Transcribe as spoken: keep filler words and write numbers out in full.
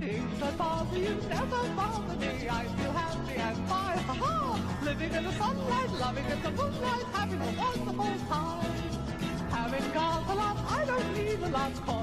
Things that bother you never bother me. I feel happy and fine, ha-ha! Living in the sunlight, loving in the moonlight, having a wonderful time. Having got a lot, I don't need a lot.